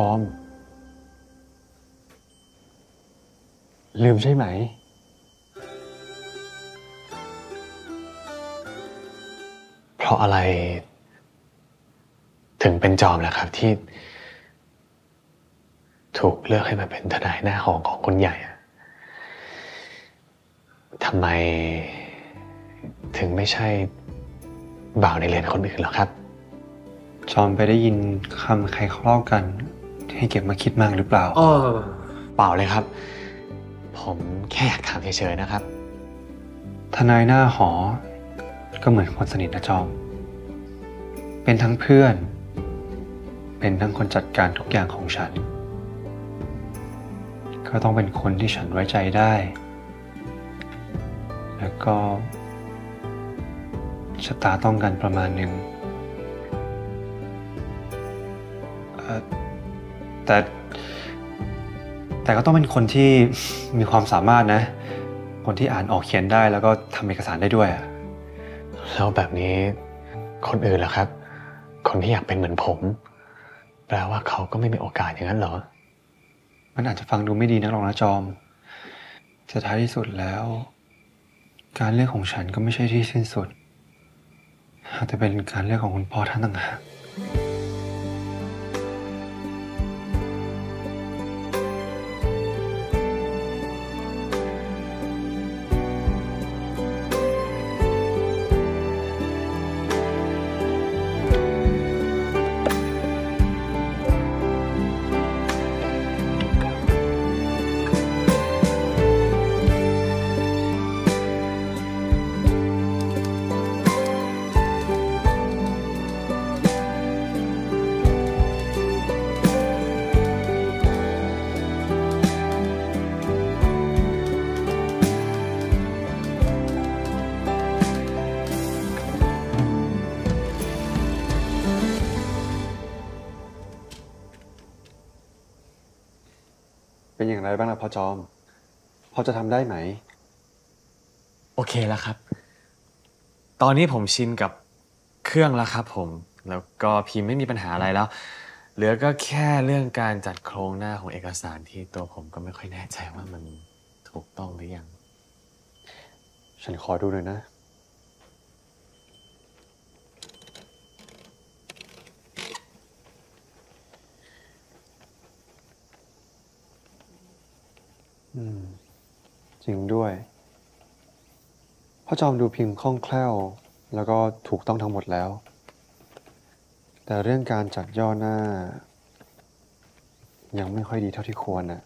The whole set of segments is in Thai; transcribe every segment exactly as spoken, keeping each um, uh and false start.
ซ้อมลืมใช่ไหมเพราะอะไรถึงเป็นจอมล่ะครับที่ถูกเลือกให้มาเป็นทนายหน้าหองของคนใหญ่ทำไมถึงไม่ใช่บ่าวในเรือนคนอื่นหรอครับจอมไปได้ยินคำใครเขาเล่ากันให้เก็บมาคิดมากหรือเปล่าเออเปล่าเลยครับผมแค่อยากถามเฉยๆนะครับทนายหน้าหอก็เหมือนคนสนิทนะจอมเป็นทั้งเพื่อนเป็นทั้งคนจัดการทุกอย่างของฉันก็ต้องเป็นคนที่ฉันไว้ใจได้แล้วก็ชะตาต้องกันประมาณหนึ่งแต่แต่ก็ต้องเป็นคนที่มีความสามารถนะคนที่อ่านออกเขียนได้แล้วก็ทำเอกสารได้ด้วยแล้วแบบนี้คนอื่นเหรอครับคนที่อยากเป็นเหมือนผมแปลว่าเขาก็ไม่มีโอกาสอย่างนั้นเหรอมันอาจจะฟังดูไม่ดีนักหรอกนะจอมแต่ท้ายที่สุดแล้วการเลือกของฉันก็ไม่ใช่ที่สิ้นสุดแต่เป็นการเลือกของคุณพ่อท่านต่างหากเป็นอย่างไรบ้างล่ะพ่อจอมพ่อจะทำได้ไหมโอเคแล้วครับตอนนี้ผมชินกับเครื่องแล้วครับผมแล้วก็พิมพ์ไม่มีปัญหาอะไรแล้วเหลือก็แค่เรื่องการจัดโครงหน้าของเอกสารที่ตัวผมก็ไม่ค่อยแน่ใจว่ามันถูกต้องหรือยังฉันขอดูหน่อยนะอืมจริงด้วยพ่อจอมดูพิมพ์คล่องแคล่วแล้วก็ถูกต้องทั้งหมดแล้วแต่เรื่องการจัดย่อหน้ายังไม่ค่อยดีเท่าที่ควรนะ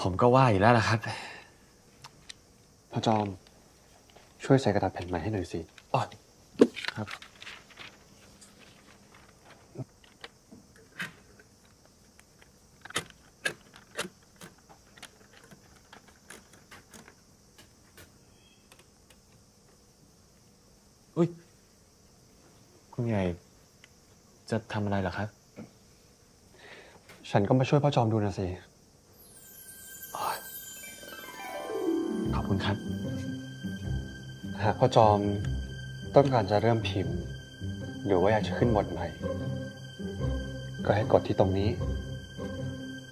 ผมก็ว่าอยู่แล้วล่ะครับพ่อจอมช่วยใส่กระดาษแผ่นใหม่ให้หน่อยสิอ๋อครับอุ้ยคุณใหญ่จะทำอะไรเหรอครับฉันก็มาช่วยพ่อจอมดูนะสิขอบคุณครับหากพ่อจอมต้องการจะเริ่มพิมพ์หรือว่าอยากจะขึ้นบทใหม่ก็ให้กดที่ตรงนี้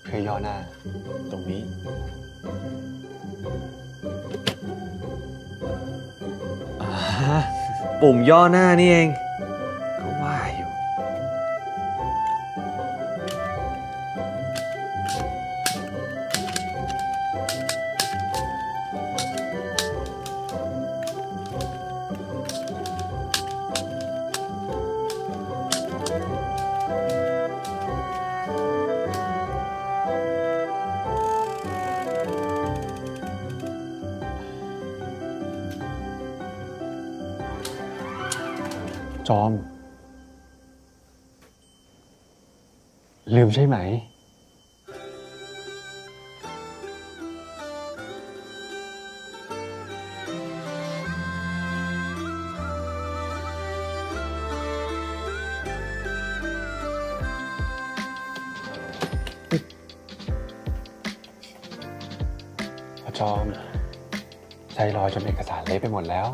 เพื่อย่อหน้าตรงนี้ปุ่มย่อหน้านี่เองก็ว่าอยู่จอมลืมใช่ไหมจอมใจลอยจนเอกสารเละไปหมดแล้ว